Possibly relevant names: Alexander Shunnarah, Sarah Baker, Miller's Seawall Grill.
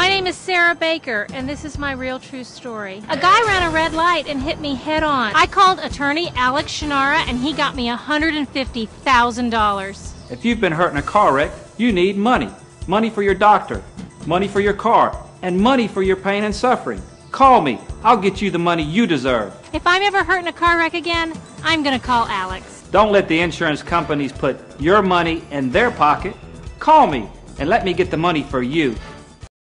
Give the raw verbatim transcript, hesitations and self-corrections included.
My name is Sarah Baker, and this is my real true story. A guy ran a red light and hit me head on. I called attorney Alex Shunnarah, and he got me one hundred fifty thousand dollars. If you've been hurt in a car wreck, you need money. Money for your doctor, money for your car, and money for your pain and suffering. Call me. I'll get you the money you deserve. If I'm ever hurt in a car wreck again, I'm going to call Alex. Don't let the insurance companies put your money in their pocket. Call me and let me get the money for you.